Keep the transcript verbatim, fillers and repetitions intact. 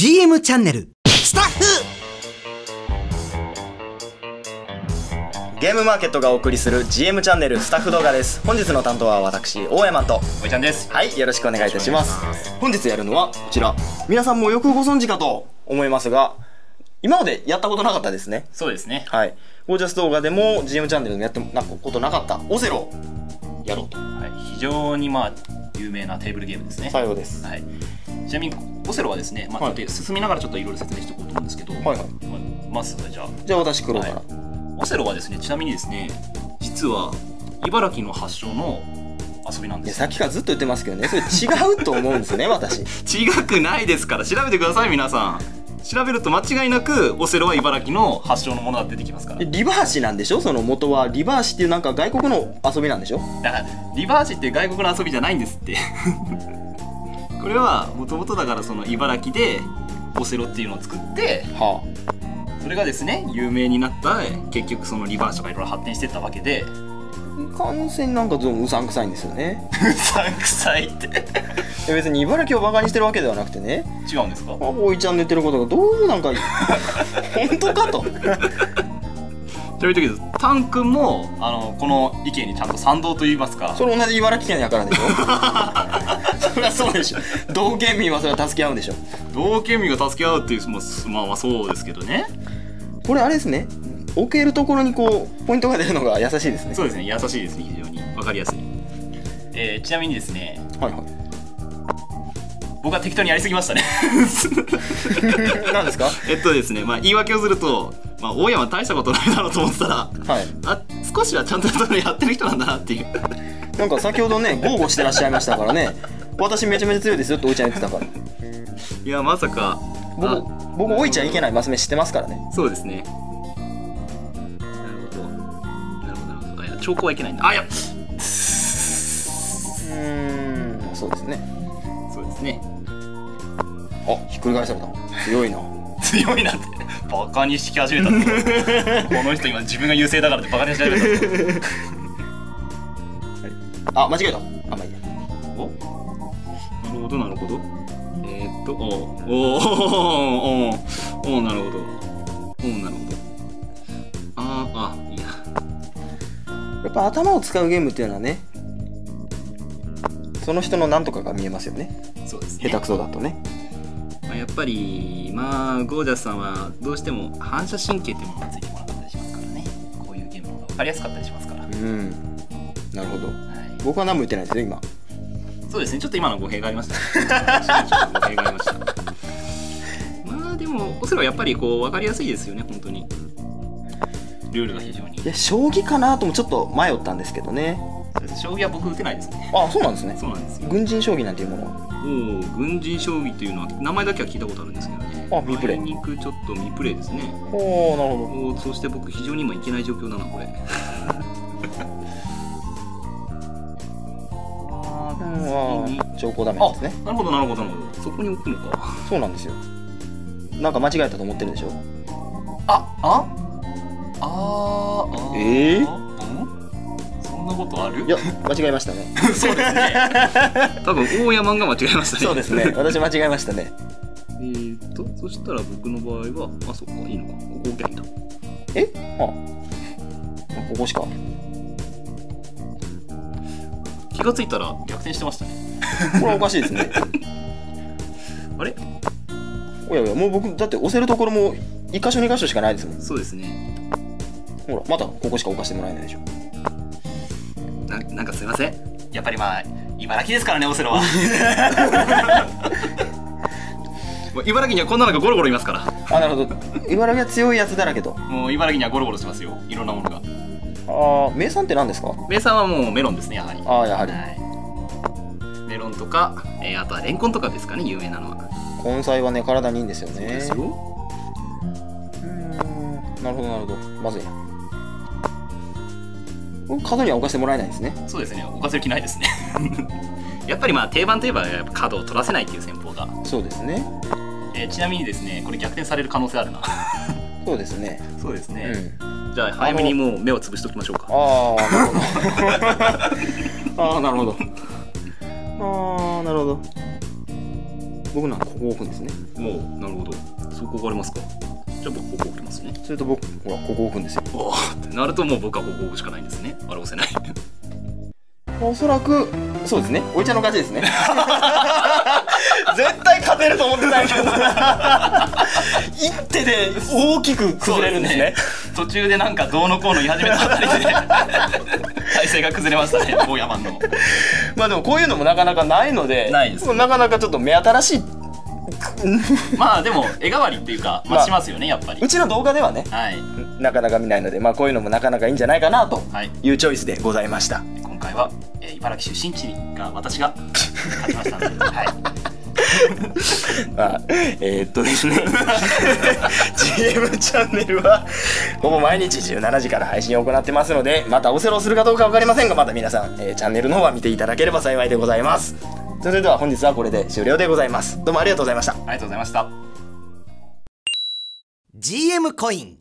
ジーエム チャンネルスタッフゲームマーケットがお送りする ジーエム チャンネルスタッフ動画です。本日の担当は私大山とおいちゃんです。はい、よろしくお願いいたします。本日やるのはこちら、皆さんもよくご存知かと思いますが、今までやったことなかったですね。そうですね。はい、ゴージャス動画でも ジーエム チャンネルでやったことなかったオセロやろうと、はい、非常にまあ有名なテーブルゲームですね。最後です、はい。ちなみにオセロはですね、まあ、はい、進みながらちょっといろいろ説明していこうと思うんですけど、はいはい、まずじゃあじゃあ私黒から、はい、オセロはですね、ちなみにですね、実は茨城の発祥の遊びなんです。さっきからずっと言ってますけどね、それ違うと思うんですよね私。違くないですから、調べてください皆さん。調べると間違いなくオセロは茨城の発祥のものが出てきますから。リバーシなんでしょ、その元は。リバーシっていうなんか外国の遊びなんでしょ。だからリバーシって外国の遊びじゃないんですってこれはもともとだから、その茨城でオセロっていうのを作って、はあ、それがですね有名になった。結局そのリバーシとかいろいろ発展していったわけで、完全になんかうさんくさいんですよね。うさんくさいって別に茨城をバカにしてるわけではなくてね。違うんですか。おいちゃんの言ってることがどうもなんか本当かとという時です。タン君もあのこの意見にちゃんと賛同と言いますか。それ同じ茨城県やからでしょそりゃそうでしょ。同県民はそれは助け合うんでしょ。同県民が助け合うっていう、まあまあそうですけどね。これあれですね、置けるところにこうポイントが出るのが優しいですね。そうですね、優しいですね、非常に分かりやすい。えー、ちなみにですね、はいはい、僕は適当にやりすぎましたね何ですか。えっとですね、まあ言い訳をすると、まあ、大山大したことないだろうと思ってたら、はい、あ、少しはちゃんとやってる人なんだなっていうなんか先ほどね豪語してらっしゃいましたからね私めちゃめちゃ強いですよっておいちゃん言ってたから。いやまさか僕僕おいちゃんいけないマス目知ってますからね。そうですね。兆候はいけないんだ。あ、いや。うーん、そうですね。そうですね。あ、ひっくり返された。強いな。強いなって。バカにしき始めたって。この人今自分が優勢だからってバカにしないでください。あ、間違えた。あ、まあいいや。お。なるほどなるほど。えー、っと、お、お、お、お、お、なるほど。お、なるほど。あ、あ、いや。やっぱ頭を使うゲームっていうのはね、その人の何とかが見えますよね。そうですね。下手くそだとね。まあやっぱりまあゴージャスさんはどうしても反射神経っていうものがついてもらったりしますからね。こういうゲームの方が分かりやすかったりしますから。うん。なるほど。はい、僕は何も言ってないですね今。そうですね。ちょっと今の語弊がありました。語弊がありました。まあでもオセロはやっぱりこう分かりやすいですよね本当に。ルールが非常に。いや将棋かなともちょっと迷ったんですけどね。将棋は僕打てないですね。あ、そうなんですね。そうなんですよ。軍人将棋なんていうものは。おお、軍人将棋というのは名前だけは聞いたことあるんですけどね。あ、ミプレイ。あいにくちょっとミプレイですね。おお、なるほど。お、そして僕非常に今いけない状況だなこれ。ああ、次に兆候ダメですね。なるほどなるほどなるほど。そこに置くのか。そうなんですよ。なんか間違えたと思ってるでしょ。あ、あ。ああ、ええ、そんなことある？いや、間違えましたね。そうですね。多分大山が間違えましたね。そうですね。私間違えましたね。えっと、そしたら僕の場合は、あ、そっか、いいのか。ここ置けばいいんだ。え？あ、ここしか。気がついたら逆転してましたね。これはおかしいですね。あれ？おやおや、もう僕だって押せるところも一箇所二箇所しかないですもん。そうですね。ほらまたここしか置かしてもらえないでしょ。 な, なんかすいません、やっぱりまあ茨城ですからねオセロはもう茨城にはこんなのがゴロゴロいますから。あ、なるほど。茨城は強いやつだらけと。もう茨城にはゴロゴロしますよ、いろんなものが。ああ、名産って何ですか。名産はもうメロンですね、やはり。ああ、やはり、はい、メロンとか、えー、あとはレンコンとかですかね、有名なのは。根菜はね体にいいんですよね。そうですよ。うん、なるほどなるほど。まずいな、角には置かせてもらえないんですね。そうですね、置かせる気ないですねやっぱりまあ定番といえばやっぱ角を取らせないっていう戦法が。そうですね、えー、ちなみにですねこれ逆転される可能性あるなそうですね、そうですね、うん、じゃあ早めにもう目をつぶしておきましょうか。ああなるほどああなるほどああなるほど。僕なんかここ置くんですね。もうなるほど。そこ置かれますか。じゃあ僕ここ置きますね。それと僕ほらここ置くんですよ。おーってなるともう僕はここ置くしかないんですね。あれ押せないおそらくそうですね。おいちゃんの勝ちですね。絶対勝てると思ってないけど一手で大きく崩れるんですね。途中でなんかどうのこうの言い始めたあたりで体勢が崩れましたね、大山の。まあでもこういうのもなかなかないので、ないです、ね、なかなかちょっと目新しいまあでも絵代わりっていうか、まあ、しますよね、やっぱりうちの動画ではね、はい、なかなか見ないので、まあ、こういうのもなかなかいいんじゃないかなというチョイスでございました。はい、今回は、えー、茨城出身地が私が勝ちましたので、はいまあ、えー、っとですねジーエム チャンネルはほぼ毎日じゅうしちじから配信を行ってますので、またオセロするかどうか分かりませんが、また皆さん、えー、チャンネルの方は見ていただければ幸いでございます。それでは本日はこれで終了でございます。どうもありがとうございました。ありがとうございました。 ジーエム コイン